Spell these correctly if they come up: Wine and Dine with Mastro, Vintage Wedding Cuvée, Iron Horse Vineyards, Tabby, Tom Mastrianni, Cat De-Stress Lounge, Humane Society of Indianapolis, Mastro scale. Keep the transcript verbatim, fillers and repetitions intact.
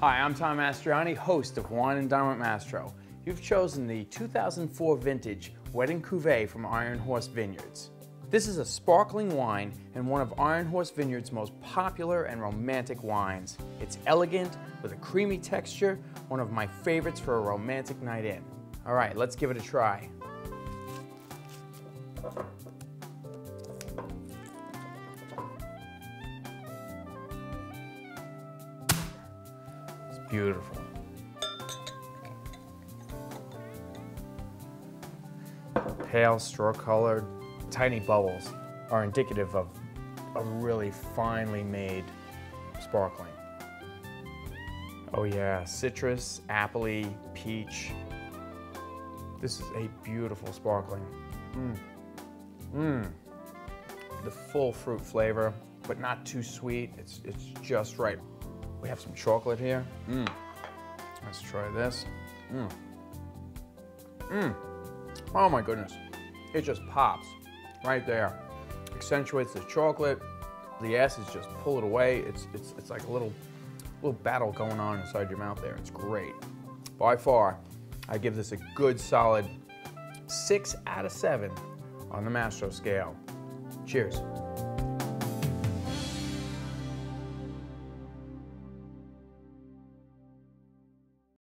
Hi, I'm Tom Mastrianni, host of Wine and Dine with Mastro. You've chosen the two thousand four Vintage Wedding Cuvée from Iron Horse Vineyards. This is a sparkling wine and one of Iron Horse Vineyards' most popular and romantic wines. It's elegant, with a creamy texture, one of my favorites for a romantic night in. All right, let's give it a try. It's beautiful. Pale, straw-colored. Tiny bubbles are indicative of a really finely made sparkling. Oh yeah, citrus, appley, peach. This is a beautiful sparkling. Mmm. Mmm. The full fruit flavor, but not too sweet. It's, it's just right. We have some chocolate here. Mmm. Let's try this. Mmm. Mmm. Oh my goodness. It just pops. Right there, accentuates the chocolate. The acids just pull it away. It's it's it's like a little little battle going on inside your mouth there. It's great. By far, I give this a good solid six out of seven on the Mastro scale. Cheers.